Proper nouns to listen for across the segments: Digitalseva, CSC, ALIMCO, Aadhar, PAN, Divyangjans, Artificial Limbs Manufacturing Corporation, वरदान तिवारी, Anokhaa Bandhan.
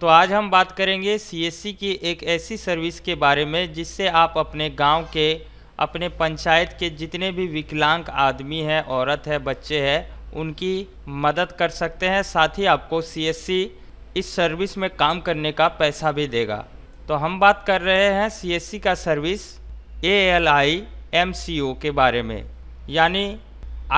तो आज हम बात करेंगे सीएससी की एक ऐसी सर्विस के बारे में जिससे आप अपने गांव के, अपने पंचायत के जितने भी विकलांग आदमी हैं, औरत है, बच्चे हैं, उनकी मदद कर सकते हैं। साथ ही आपको सीएससी इस सर्विस में काम करने का पैसा भी देगा। तो हम बात कर रहे हैं सीएससी का सर्विस ALIMCO के बारे में, यानी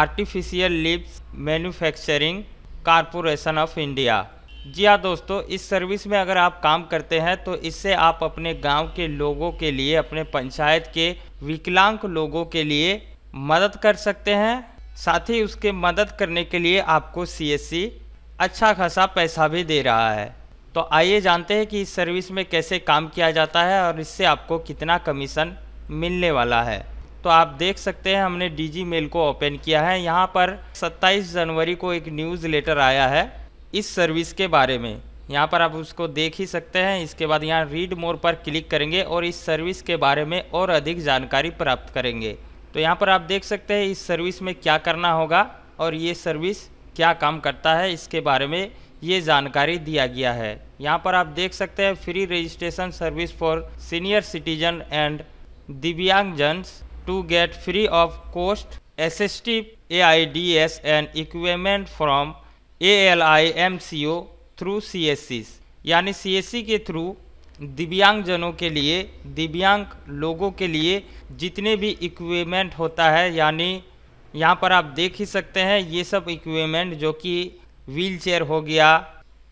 artificial limbs manufacturing corporation of India. जी हाँ दोस्तों, इस सर्विस में अगर आप काम करते हैं तो इससे आप अपने गांव के लोगों के लिए, अपने पंचायत के विकलांग लोगों के लिए मदद कर सकते हैं। साथ ही उसके मदद करने के लिए आपको सीएससी अच्छा खासा पैसा भी दे रहा है। तो आइए जानते हैं कि इस सर्विस में कैसे काम किया जाता है और इससे आपको कितना कमीशन मिलने वाला है। तो आप देख सकते हैं हमने DG मेल को ओपन किया है। यहाँ पर 27 जनवरी को एक न्यूज़ लेटर आया है इस सर्विस के बारे में। यहाँ पर आप उसको देख ही सकते हैं। इसके बाद यहाँ रीड मोर पर क्लिक करेंगे और इस सर्विस के बारे में और अधिक जानकारी प्राप्त करेंगे। तो यहाँ पर आप देख सकते हैं इस सर्विस में क्या करना होगा और ये सर्विस क्या काम करता है, इसके बारे में ये जानकारी दिया गया है। यहाँ पर आप देख सकते हैं free registration service for senior citizen and दिव्यांगजन्स to get free of cost SST AIDs and equipment from ALIMCO through CSC, यानी CSC के थ्रू दिव्यांगजनों के लिए, दिव्यांग लोगों के लिए जितने भी इक्विपमेंट होता है, यानी यहाँ पर आप देख ही सकते हैं ये सब इक्विपमेंट, जो कि व्हीलचेयर हो गया।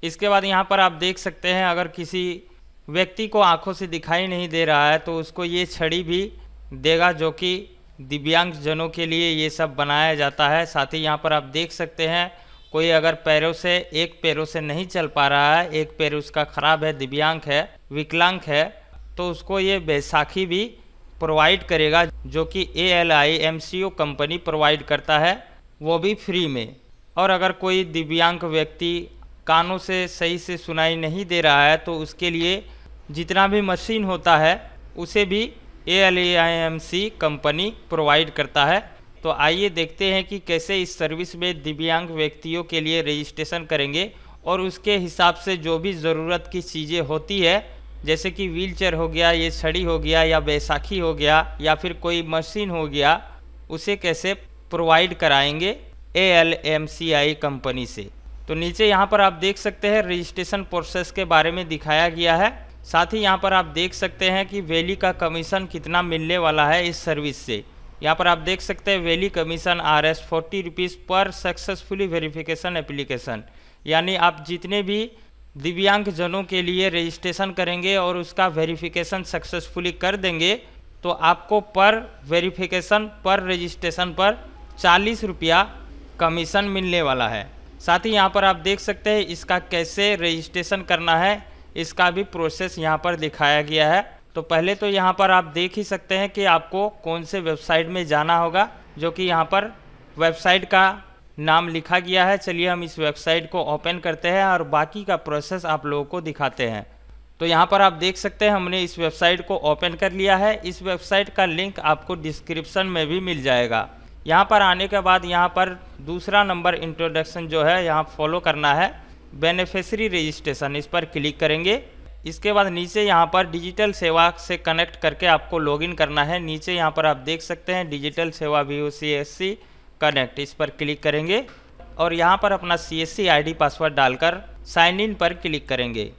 इसके बाद यहाँ पर आप देख सकते हैं अगर किसी व्यक्ति को आँखों से दिखाई नहीं दे रहा है तो उसको ये छड़ी भी देगा, जो कि दिव्यांगजनों के लिए ये सब बनाया जाता है। साथ ही यहाँ पर आप देख सकते हैं कोई अगर पैरों से, एक पैरों से नहीं चल पा रहा है, एक पैर उसका खराब है, दिव्यांग है, विकलांग है, तो उसको ये बैसाखी भी प्रोवाइड करेगा, जो कि ALIMCO कंपनी प्रोवाइड करता है, वो भी फ्री में। और अगर कोई दिव्यांग व्यक्ति कानों से सही से सुनाई नहीं दे रहा है तो उसके लिए जितना भी मशीन होता है उसे भी ALIMCO कंपनी प्रोवाइड करता है। तो आइए देखते हैं कि कैसे इस सर्विस में दिव्यांग व्यक्तियों के लिए रजिस्ट्रेशन करेंगे और उसके हिसाब से जो भी ज़रूरत की चीज़ें होती है, जैसे कि व्हीलचेयर हो गया, ये छड़ी हो गया, या बैसाखी हो गया, या फिर कोई मशीन हो गया, उसे कैसे प्रोवाइड कराएंगे ALIMCO कंपनी से। तो नीचे यहाँ पर आप देख सकते हैं रजिस्ट्रेशन प्रोसेस के बारे में दिखाया गया है। साथ ही यहाँ पर आप देख सकते हैं कि वैली का कमीशन कितना मिलने वाला है इस सर्विस से। यहाँ पर आप देख सकते हैं वैली कमीशन ₹40 पर सक्सेसफुली वेरिफिकेशन एप्लीकेशन, यानी आप जितने भी दिव्यांगजनों के लिए रजिस्ट्रेशन करेंगे और उसका वेरिफिकेशन सक्सेसफुली कर देंगे तो आपको पर वेरिफिकेशन, पर रजिस्ट्रेशन पर ₹40 कमीशन मिलने वाला है। साथ ही यहाँ पर आप देख सकते हैं इसका कैसे रजिस्ट्रेशन करना है, इसका भी प्रोसेस यहाँ पर दिखाया गया है। तो पहले तो यहाँ पर आप देख ही सकते हैं कि आपको कौन से वेबसाइट में जाना होगा, जो कि यहाँ पर वेबसाइट का नाम लिखा गया है। चलिए हम इस वेबसाइट को ओपन करते हैं और बाकी का प्रोसेस आप लोगों को दिखाते हैं। तो यहाँ पर आप देख सकते हैं हमने इस वेबसाइट को ओपन कर लिया है। इस वेबसाइट का लिंक आपको डिस्क्रिप्शन में भी मिल जाएगा। यहाँ पर आने के बाद यहाँ पर दूसरा नंबर इंट्रोडक्शन जो है, यहाँ फॉलो करना है बेनिफिशियरी रजिस्ट्रेशन, इस पर क्लिक करेंगे। इसके बाद नीचे यहाँ पर डिजिटल सेवा से कनेक्ट करके आपको लॉगिन करना है। नीचे यहाँ पर आप देख सकते हैं डिजिटल सेवा VOCSC कनेक्ट, इस पर क्लिक करेंगे और यहाँ पर अपना CSC ID पासवर्ड डालकर साइन इन पर क्लिक करेंगे।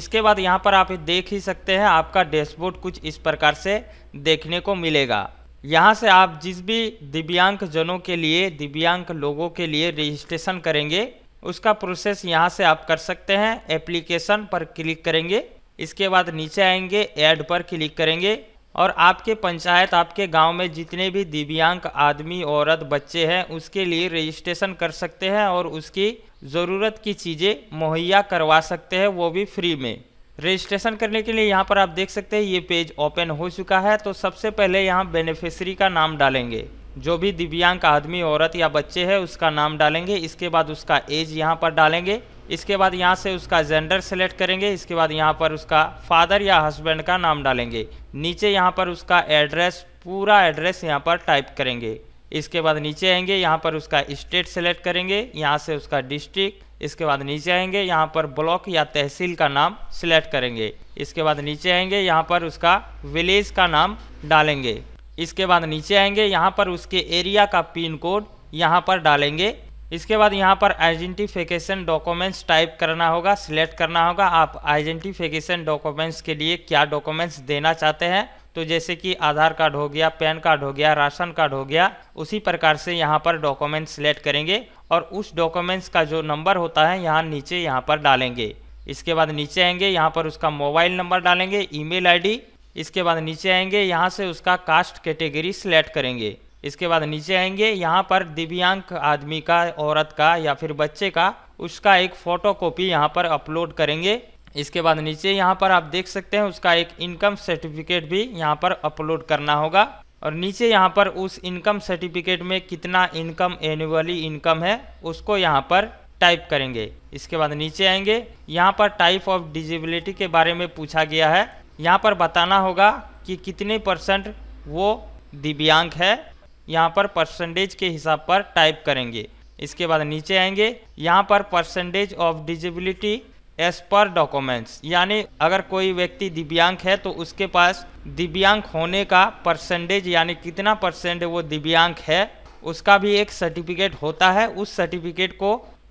इसके बाद यहाँ पर आप देख ही सकते हैं आपका डैशबोर्ड कुछ इस प्रकार से देखने को मिलेगा। यहाँ से आप जिस भी दिव्यांगजनों के लिए, दिव्यांग लोगों के लिए रजिस्ट्रेशन करेंगे उसका प्रोसेस यहाँ से आप कर सकते हैं। एप्लीकेशन पर क्लिक करेंगे, इसके बाद नीचे आएंगे, ऐड पर क्लिक करेंगे और आपके पंचायत, आपके गांव में जितने भी दिव्यांग आदमी, औरत, बच्चे हैं उसके लिए रजिस्ट्रेशन कर सकते हैं और उसकी ज़रूरत की चीज़ें मुहैया करवा सकते हैं, वो भी फ्री में। रजिस्ट्रेशन करने के लिए यहाँ पर आप देख सकते हैं ये पेज ओपन हो चुका है। तो सबसे पहले यहाँ बेनिफिशियरी का नाम डालेंगे, जो भी दिव्यांग आदमी, औरत या बच्चे हैं उसका नाम डालेंगे। इसके बाद उसका एज यहाँ पर डालेंगे। इसके बाद यहाँ से उसका जेंडर सेलेक्ट करेंगे। इसके बाद यहाँ पर उसका फादर या हस्बैंड का नाम डालेंगे। नीचे यहाँ पर उसका एड्रेस, पूरा एड्रेस यहाँ पर टाइप करेंगे। इसके बाद नीचे आएंगे, यहाँ पर उसका स्टेट सेलेक्ट करेंगे, यहाँ से उसका डिस्ट्रिक्ट, इसके बाद नीचे आएंगे, यहाँ पर ब्लॉक या तहसील का नाम सिलेक्ट करेंगे। इसके बाद नीचे आएंगे, यहाँ पर उसका विलेज का नाम डालेंगे। इसके बाद नीचे आएंगे, यहाँ पर उसके एरिया का पिन कोड यहाँ पर डालेंगे। इसके बाद यहाँ पर आइडेंटिफिकेशन डॉक्यूमेंट्स टाइप करना होगा, सिलेक्ट करना होगा। आप आइडेंटिफिकेशन डॉक्यूमेंट्स के लिए क्या डॉक्यूमेंट्स देना चाहते हैं, तो जैसे कि आधार कार्ड हो गया, पैन कार्ड हो गया, राशन कार्ड हो गया, उसी प्रकार से यहाँ पर डॉक्यूमेंट सिलेक्ट करेंगे और उस डॉक्यूमेंट्स का जो नंबर होता है यहाँ नीचे यहाँ पर डालेंगे। इसके बाद नीचे आएंगे, यहाँ पर उसका मोबाइल नंबर डालेंगे, ईमेल आईडी। इसके बाद नीचे आएंगे, यहाँ से उसका कास्ट कैटेगरी सिलेक्ट करेंगे। इसके बाद नीचे आएंगे, यहाँ पर दिव्यांग आदमी का, औरत का या फिर बच्चे का उसका एक फोटोकॉपी यहाँ पर अपलोड करेंगे। इसके बाद नीचे यहाँ पर आप देख सकते हैं उसका एक इनकम सर्टिफिकेट भी यहाँ पर अपलोड करना होगा और नीचे यहाँ पर उस इनकम सर्टिफिकेट में कितना इनकम, एनुअली इनकम है, उसको यहाँ पर टाइप करेंगे। इसके बाद नीचे आएंगे, यहाँ पर टाइप ऑफ डिजेबिलिटी के बारे में पूछा गया है। यहाँ पर बताना होगा कि कितने % वो दिव्यांग है, यहाँ पर % के हिसाब पर टाइप करेंगे। इसके बाद नीचे आएंगे, यहाँ पर % of disability as per documents, यानी अगर कोई व्यक्ति दिव्यांग है तो उसके पास दिव्यांग होने का % यानी कितना % वो दिव्यांग है, उसका भी एक सर्टिफिकेट होता है।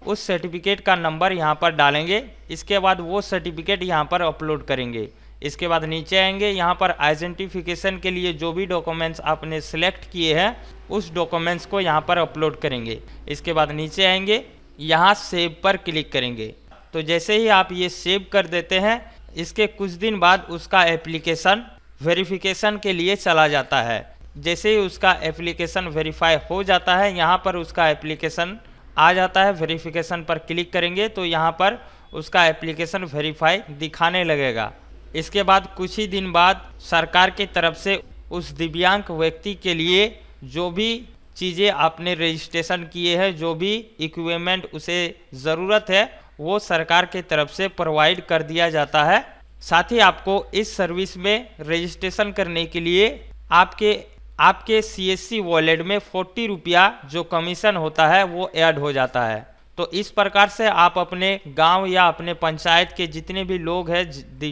उस सर्टिफिकेट का नंबर यहाँ पर डालेंगे। इसके बाद वो सर्टिफिकेट यहाँ पर अपलोड करेंगे। इसके बाद नीचे आएंगे, यहाँ पर आइडेंटिफिकेशन के लिए जो भी डॉक्यूमेंट्स आपने सेलेक्ट किए हैं उस डॉक्यूमेंट्स को यहाँ पर अपलोड करेंगे। इसके बाद नीचे आएंगे, यहाँ सेव पर क्लिक करेंगे। तो जैसे ही आप ये सेव कर देते हैं, इसके कुछ दिन बाद उसका एप्लीकेशन वेरिफिकेशन के लिए चला जाता है। जैसे ही उसका एप्लीकेशन वेरीफाई हो जाता है, यहाँ पर उसका एप्लीकेशन आ जाता है। वेरिफिकेशन पर क्लिक करेंगे तो यहाँ पर उसका एप्लीकेशन वेरीफाई दिखाने लगेगा। इसके बाद कुछ ही दिन बाद सरकार की तरफ से उस दिव्यांग व्यक्ति के लिए जो भी चीज़ें आपने रजिस्ट्रेशन किए हैं, जो भी इक्विपमेंट उसे ज़रूरत है, वो सरकार के तरफ से प्रोवाइड कर दिया जाता है। साथ ही आपको इस सर्विस में रजिस्ट्रेशन करने के लिए आपके CSC वॉलेट में 40 रुपया जो कमीशन होता है वो ऐड हो जाता है। तो इस प्रकार से आप अपने गांव या अपने पंचायत के जितने भी लोग हैं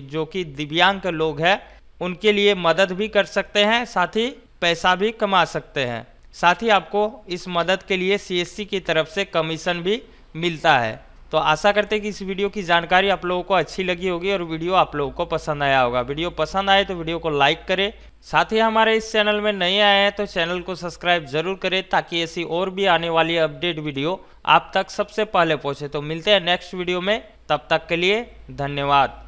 जो कि दिव्यांग लोग हैं, उनके लिए मदद भी कर सकते हैं, साथ ही पैसा भी कमा सकते हैं। साथ ही आपको इस मदद के लिए CSC की तरफ से कमीशन भी मिलता है। तो आशा करते हैं कि इस वीडियो की जानकारी आप लोगों को अच्छी लगी होगी और वीडियो आप लोगों को पसंद आया होगा। वीडियो पसंद आए तो वीडियो को लाइक करें, साथ ही हमारे इस चैनल में नए आए हैं तो चैनल को सब्सक्राइब जरूर करें, ताकि ऐसी और भी आने वाली अपडेट वीडियो आप तक सबसे पहले पहुंचे। तो मिलते हैं नेक्स्ट वीडियो में, तब तक के लिए धन्यवाद।